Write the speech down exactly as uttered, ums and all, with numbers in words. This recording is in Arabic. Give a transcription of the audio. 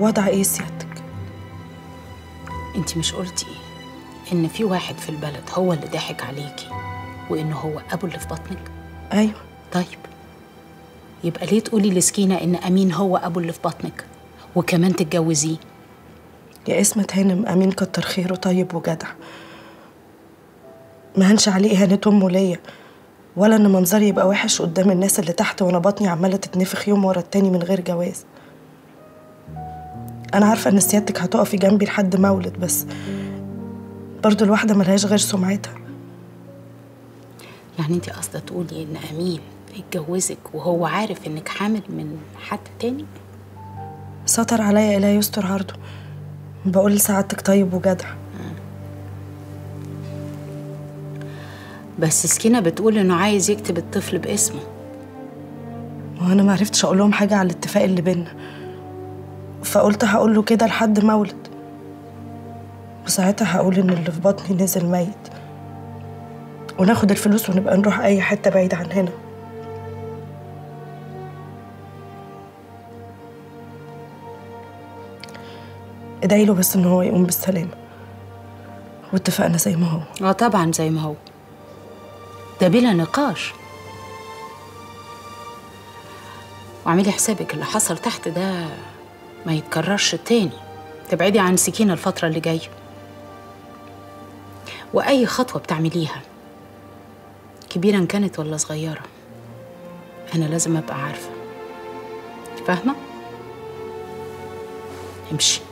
وضع ايه سيادتك؟ انتي مش قلتي ان في واحد في البلد هو اللي ضحك عليكي وانه هو ابو اللي في بطنك؟ ايوه. طيب يبقى ليه تقولي لسكينه ان امين هو ابو اللي في بطنك وكمان تتجوزيه؟ يا اسمت هانم، امين كتر خيره طيب وجدع، ما هنش عليه اهانه امه ليا ولا ان منظري يبقى وحش قدام الناس اللي تحت وانا بطني عماله تتنفخ يوم ورا التاني من غير جواز. انا عارفه ان سيادتك هتقفي جنبي لحد ما اولد، بس برضه الواحده ملهاش غير سمعتها. يعني انت قصده تقولي ان امين اتجوزك وهو عارف انك حامل من حد تاني؟ سطر عليا الا يستر عرضه. بقول لسعادتك طيب وجدع. بس سكينه بتقول انه عايز يكتب الطفل باسمه. وانا ما عرفتش اقول لهم حاجه على الاتفاق اللي بينا، فقلت هقول له كده لحد ما اولد، وساعتها هقول ان اللي في بطني نزل ميت، وناخد الفلوس ونبقى نروح اي حته بعيد عن هنا. ادعي له بس ان هو يقوم بالسلامه. واتفقنا زي ما هو. اه طبعا زي ما هو، ده بلا نقاش. واعملي حسابك اللي حصل تحت ده ما يتكررش تاني. تبعدي عن سكينة الفترة اللي جاية، وأي خطوة بتعمليها كبيرة كانت ولا صغيرة أنا لازم أبقى عارفة. فاهمة؟ امشي.